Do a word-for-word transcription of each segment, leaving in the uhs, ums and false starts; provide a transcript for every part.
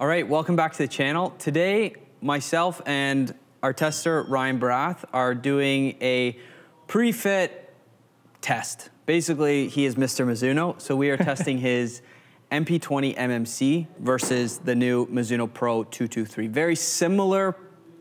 All right, welcome back to the channel. Today, myself and our tester, Ryan Barath, are doing a pre-fit test. Basically, he is Mister Mizuno, so we are testing his M P twenty M M C versus the new Mizuno Pro two twenty-three. Very similar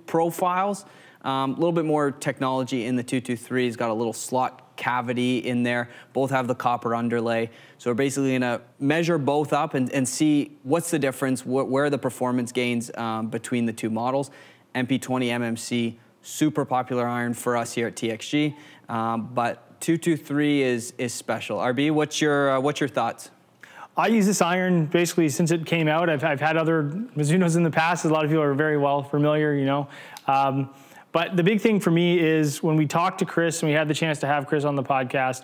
profiles, a um, little bit more technology in the two twenty-three. It's got a little slot cavity in there. Both have the copper underlay. So we're basically gonna measure both up and, and see what's the difference, wh where are the performance gains um, between the two models. M P twenty M M C, super popular iron for us here at T X G, um, but two twenty-three is is special. R B, what's your uh, what's your thoughts? I use this iron basically since it came out. I've, I've had other Mizunos in the past. A lot of people are very well familiar, you know. Um, but the big thing for me is when we talked to Chris and we had the chance to have Chris on the podcast,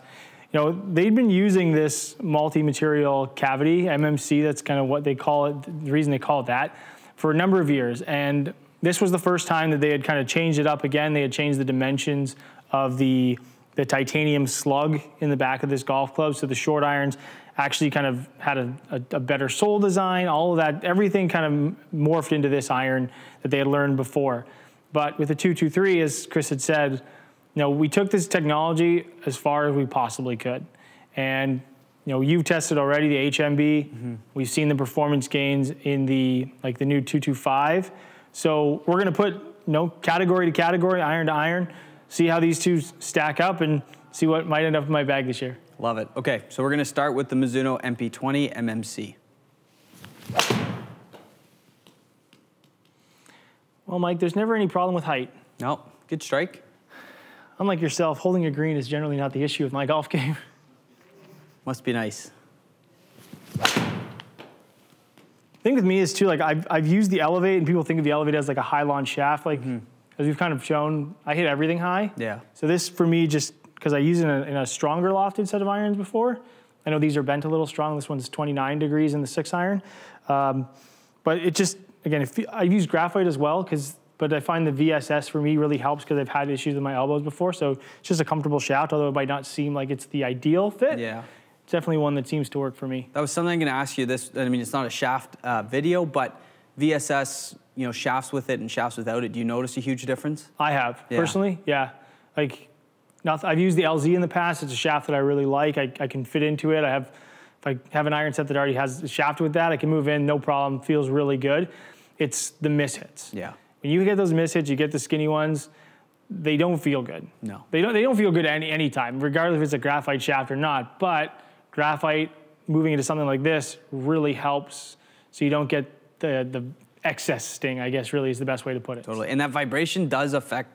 you know, they've been using this multi-material cavity, M M C, that's kind of what they call it, the reason they call it that, for a number of years. And this was the first time that they had kind of changed it up again. They had changed the dimensions of the, the titanium slug in the back of this golf club. So the short irons actually kind of had a, a, a better sole design, all of that, everything kind of morphed into this iron that they had learned before. But with the two twenty-three, as Chris had said, you know, we took this technology as far as we possibly could. And you know, you've tested already the H M B. Mm-hmm. We've seen the performance gains in the, like the new two twenty-five. So we're gonna put, you know, category to category, iron to iron, see how these two stack up and see what might end up in my bag this year. Love it. Okay, so we're gonna start with the Mizuno M P twenty M M C. Well, Mike, there's never any problem with height. No, good strike. Unlike yourself, holding a green is generally not the issue with my golf game. Must be nice. The thing with me is too, like I've, I've used the Elevate and people think of the Elevate as like a high launch shaft. Like mm-hmm. as we've kind of shown, I hit everything high. Yeah. So this for me, just because I use it in a, in a stronger lofted set of irons before. I know these are bent a little strong. This one's twenty-nine degrees in the six iron. Um, but it just, again, if, I've used graphite as well, because but I find the V S S for me really helps because I've had issues with my elbows before. So it's just a comfortable shaft, although it might not seem like it's the ideal fit. Yeah. Definitely one that seems to work for me. That was something I'm going to ask you. This, I mean, it's not a shaft uh, video, but V S S, you know, shafts with it and shafts without it. Do you notice a huge difference? I have yeah. personally, yeah. Like, not, I've used the L Z in the past. It's a shaft that I really like. I, I can fit into it. I have, if I have an iron set that already has a shaft with that, I can move in, no problem. Feels really good. It's the mishits. Yeah. When you get those mishits, you get the skinny ones. They don't feel good. No. They don't. They don't feel good any any time, regardless if it's a graphite shaft or not. But graphite, moving into something like this really helps so you don't get the, the excess sting, I guess really is the best way to put it. Totally, and that vibration does affect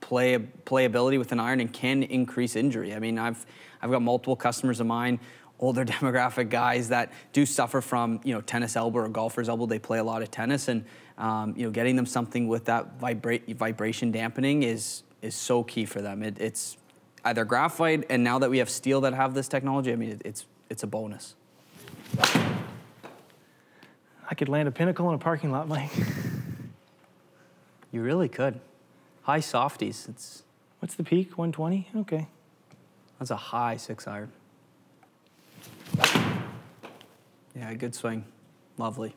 play, playability with an iron and can increase injury. I mean, I've, I've got multiple customers of mine, older demographic guys that do suffer from, you know, tennis elbow or golfer's elbow. They play a lot of tennis and, um, you know, getting them something with that vibra vibration dampening is, is so key for them. It, it's, either graphite, and now that we have steel that have this technology, I mean, it, it's, it's a bonus. I could land a pinnacle in a parking lot, Mike. You really could. High softies, it's... What's the peak, one twenty? Okay. That's a high six iron. Yeah, good swing, lovely.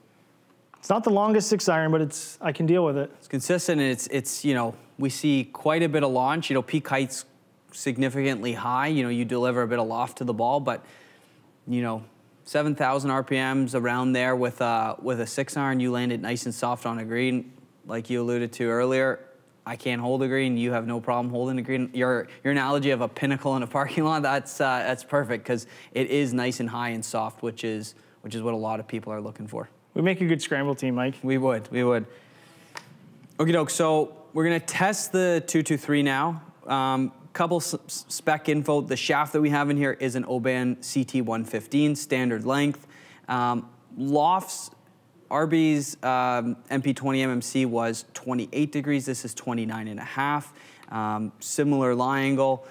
It's not the longest six iron, but it's, I can deal with it. It's consistent, and it's, it's, you know, we see quite a bit of launch, you know, peak heights significantly high, you know, you deliver a bit of loft to the ball, but you know, seven thousand R P Ms around there with a, with a six iron, you land it nice and soft on a green, like you alluded to earlier. I can't hold a green, you have no problem holding a green. Your, your analogy of a pinnacle in a parking lot, that's, uh, that's perfect because it is nice and high and soft, which is, which is what a lot of people are looking for. We make a good scramble team, Mike. We would, we would. Okie doke, so we're gonna test the two twenty-three now. Um, Couple spec info, the shaft that we have in here is an Oban C T one fifteen, standard length. Um, lofts, R B's um, M P twenty M M C was twenty-eight degrees, this is twenty-nine and a half. Um, similar lie angle.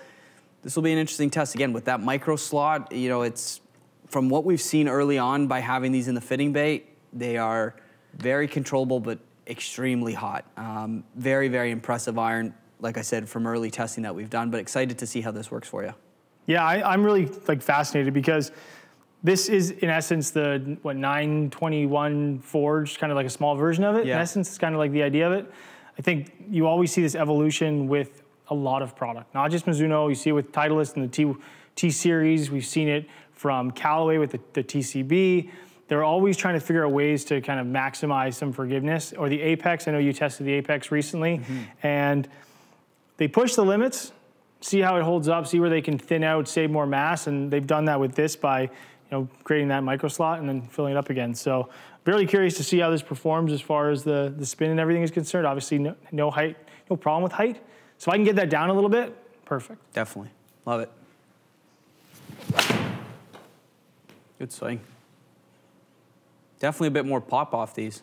This will be an interesting test, again, with that micro slot, you know, it's, from what we've seen early on by having these in the fitting bay, they are very controllable, but extremely hot. Um, very, very impressive iron. Like I said, from early testing that we've done, but excited to see how this works for you. Yeah, I, I'm really like fascinated because This is, in essence, the, what, nine twenty-one forged, kind of like a small version of it. Yeah. In essence, it's kind of like the idea of it. I think you always see this evolution with a lot of product, not just Mizuno. You see it with Titleist and the T, T series. We've seen it from Callaway with the, the T C B. They're always trying to figure out ways to kind of maximize some forgiveness. Or the Apex, I know you tested the Apex recently. Mm-hmm. And they push the limits, see how it holds up, see where they can thin out, save more mass. And they've done that with this by, you know, creating that micro slot and then filling it up again. So really curious to see how this performs as far as the, the spin and everything is concerned. Obviously, no, no height, no problem with height. So if I can get that down a little bit, perfect. Definitely. Love it. Good swing. Definitely a bit more pop off these.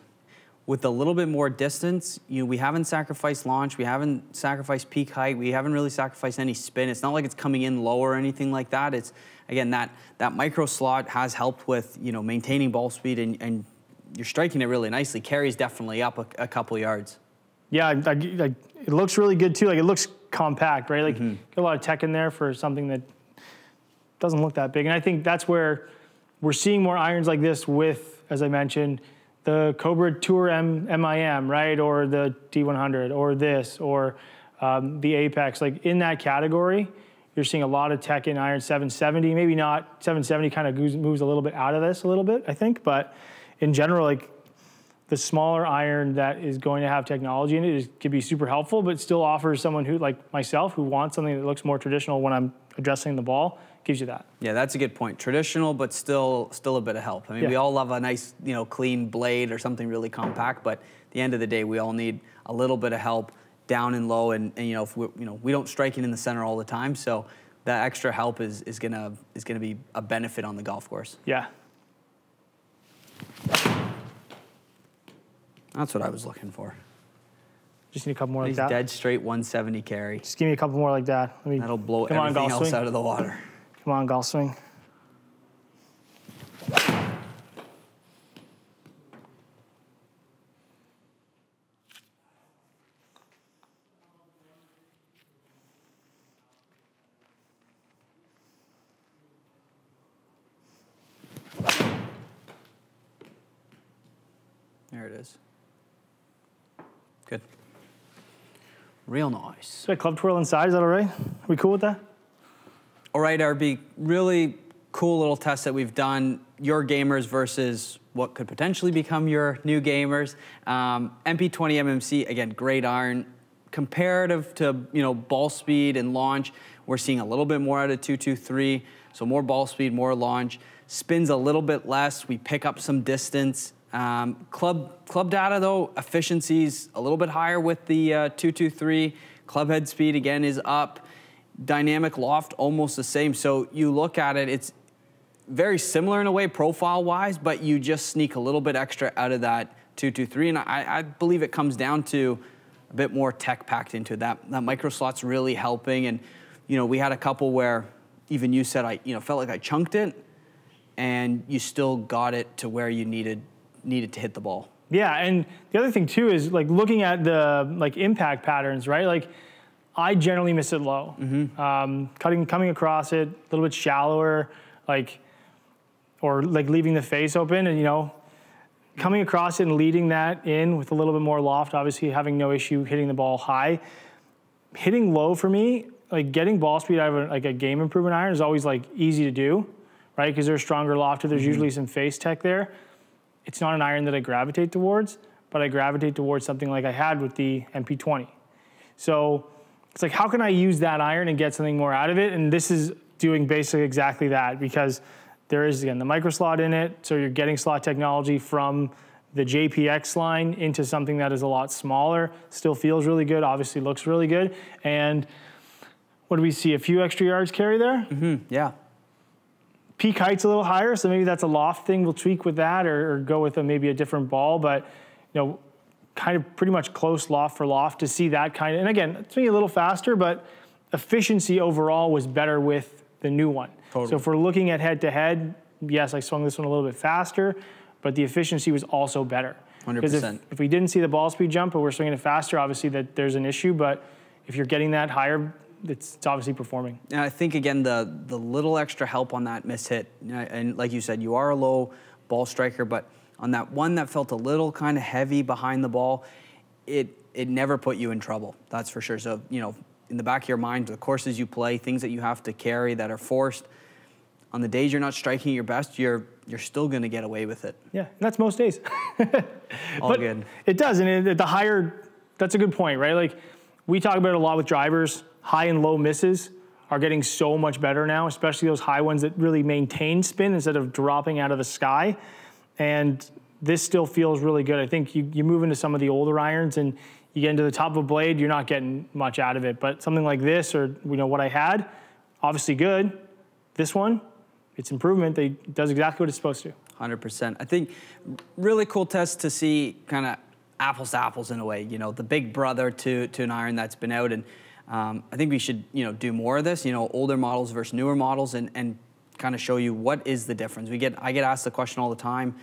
With a little bit more distance, you know, we haven't sacrificed launch, we haven't sacrificed peak height, we haven't really sacrificed any spin. It's not like it's coming in lower or anything like that. It's, again, that, that micro slot has helped with, you know, maintaining ball speed, and, and you're striking it really nicely. Carries definitely up a, a couple yards. Yeah, I, I, I, it looks really good too. Like, it looks compact, right? Like, mm-hmm. Get a lot of tech in there for something that doesn't look that big. And I think that's where we're seeing more irons like this with, as I mentioned, the Cobra Tour M M I M, right? Or the D one hundred, or this, or um, the Apex. Like, in that category, you're seeing a lot of tech in iron. Seven seventy, maybe not, seven seventy kind of moves a little bit out of this a little bit, I think. But in general, like, the smaller iron that is going to have technology in it is, could be super helpful, but still offers someone who, like myself, who wants something that looks more traditional when I'm addressing the ball, gives you that. Yeah, that's a good point. Traditional, but still still a bit of help. I mean, yeah. We all love a nice, you know, clean blade or something really compact, but at the end of the day, we all need a little bit of help down and low, and, and you know, if we, you know, we don't strike it in the center all the time, so that extra help is, is gonna is gonna be a benefit on the golf course. Yeah. That's what I was looking for. Just need a couple more like that. Dead straight one seventy carry. Just give me a couple more like that. Let me, that'll blow everything else out of the water. Come on, golf swing. There it is. Good. Real nice. So a club twirl inside, is that all right? Are we cool with that? All right, R B, really cool little test that we've done. Your gamers versus what could potentially become your new gamers. Um, M P twenty M M C, again, great iron. Comparative to, you know, ball speed and launch, we're seeing a little bit more out of two twenty-three. So more ball speed, more launch. Spins a little bit less. We pick up some distance. Um, club, club data, though, efficiency's a little bit higher with the uh, two twenty-three. Club head speed, again, is up. Dynamic loft, almost the same. So you look at it, it's very similar in a way profile-wise, but you just sneak a little bit extra out of that two twenty-three. And I, I believe it comes down to a bit more tech packed into it. That, that micro slot's really helping. And, you know, we had a couple where even you said, I, you know, felt like I chunked it, and you still got it to where you needed, needed to hit the ball. Yeah, and the other thing too is, like, looking at the, like, impact patterns, right? Like, I generally miss it low. Mm-hmm. um, cutting, coming across it, a little bit shallower, like, or like leaving the face open, and, you know, coming across it and leading that in with a little bit more loft, obviously having no issue hitting the ball high. Hitting low for me, like, getting ball speed out of a, like a game improvement iron is always, like, easy to do, right? Because there's stronger lofter, there's mm-hmm. usually some face tech there. It's not an iron that I gravitate towards, but I gravitate towards something like I had with the M P twenty. So, it's like, how can I use that iron and get something more out of it? And this is doing basically exactly that, because there is, again, the micro slot in it, so you're getting slot technology from the J P X line into something that is a lot smaller, still feels really good, obviously looks really good. And what do we see? A few extra yards carry there? Mm-hmm, yeah. Peak height's a little higher, so maybe that's a loft thing. We'll tweak with that, or, or go with a, maybe a different ball, but, you know, kind of pretty much close loft for loft to see that kind of, and again, it's maybe a little faster, but efficiency overall was better with the new one. Totally. So if we're looking at head to head, yes, I swung this one a little bit faster, but the efficiency was also better. one hundred percent. Because if, if we didn't see the ball speed jump, but we're swinging it faster, obviously that there's an issue, but if you're getting that higher it's obviously performing. And I think, again, the, the little extra help on that miss hit, and like you said, you are a low ball striker, but on that one that felt a little kind of heavy behind the ball, it, it never put you in trouble, that's for sure. So, you know, in the back of your mind, the courses you play, things that you have to carry that are forced, on the days you're not striking your best, you're you're still going to get away with it. Yeah, and that's most days. All but good. It does, and it, the higher, that's a good point, right? Like, we talk about it a lot with drivers, high and low misses are getting so much better now, especially those high ones that really maintain spin instead of dropping out of the sky. And this still feels really good. I think you, you move into some of the older irons and you get into the top of a blade, you're not getting much out of it. But something like this, or you know what I had, obviously good. This one, it's improvement. They, it does exactly what it's supposed to. one hundred percent. I think really cool test to see kind of apples to apples in a way, you know, the big brother to, to an iron that's been out. And um, I think we should, you know, do more of this, you know, older models versus newer models, and, and kind of show you what is the difference. We get, I get asked the question all the time,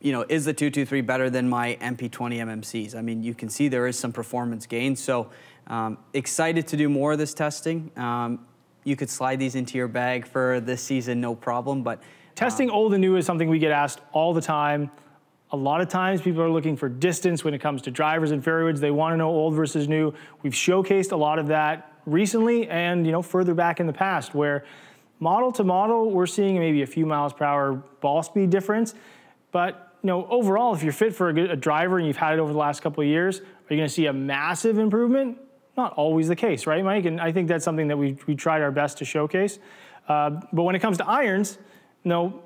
you know, is the two two three better than my M P twenty M M Cs? I mean, you can see there is some performance gain. So um, excited to do more of this testing. Um, you could slide these into your bag for this season, no problem, but. Testing um, old and new is something we get asked all the time. A lot of times people are looking for distance when it comes to drivers and fairwoods. They want to know old versus new. We've showcased a lot of that recently and, you know, further back in the past, where model to model, we're seeing maybe a few miles per hour ball speed difference. But, you know, overall, if you're fit for a, good, a driver and you've had it over the last couple of years, are you going to see a massive improvement? Not always the case, right, Mike? And I think that's something that we, we tried our best to showcase. Uh, but when it comes to irons, you know,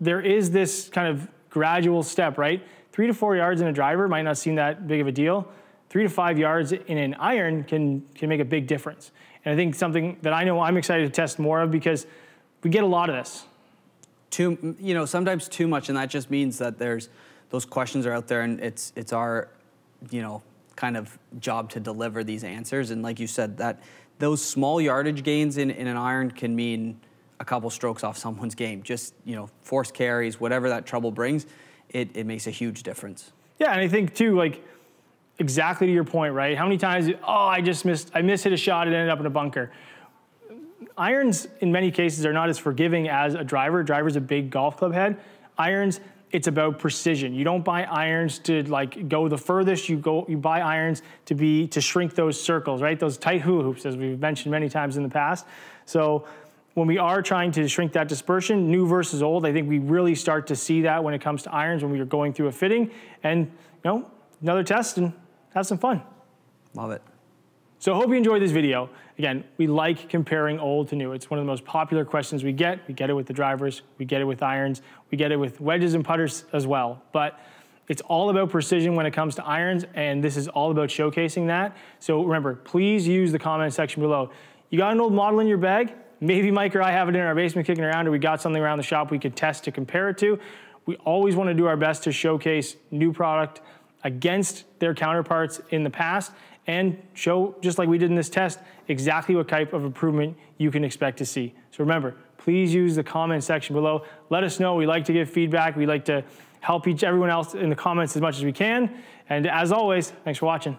there is this kind of gradual step, right? Three to four yards in a driver might not seem that big of a deal. Three to five yards in an iron can, can make a big difference. And I think something that I know I'm excited to test more of, because we get a lot of this. Too, you know, sometimes too much, and that just means that there's, those questions are out there, and it's, it's our, you know, kind of job to deliver these answers. And like you said, that those small yardage gains in, in an iron can mean a couple strokes off someone's game. Just, you know, force carries, whatever that trouble brings, it, it makes a huge difference. Yeah, and I think too, like, exactly to your point, right? How many times, oh, I just missed, I mishit a shot, it ended up in a bunker. Irons, in many cases, are not as forgiving as a driver. A driver's a big golf club head. Irons, it's about precision. You don't buy irons to like go the furthest. You go, you buy irons to be to shrink those circles, right? Those tight hula hoops, as we've mentioned many times in the past. So when we are trying to shrink that dispersion, new versus old, I think we really start to see that when it comes to irons when we are going through a fitting. And you know, another test and have some fun. Love it. So hope you enjoyed this video. Again, we like comparing old to new. It's one of the most popular questions we get. We get it with the drivers, we get it with irons, we get it with wedges and putters as well. But it's all about precision when it comes to irons, and this is all about showcasing that. So remember, please use the comment section below. You got an old model in your bag? Maybe Mike or I have it in our basement kicking around, or we got something around the shop we could test to compare it to. We always want to do our best to showcase new product against their counterparts in the past, and show, just like we did in this test, exactly what type of improvement you can expect to see. So remember, please use the comment section below. Let us know. We like to give feedback. We like to help each everyone else in the comments as much as we can. And as always, thanks for watching.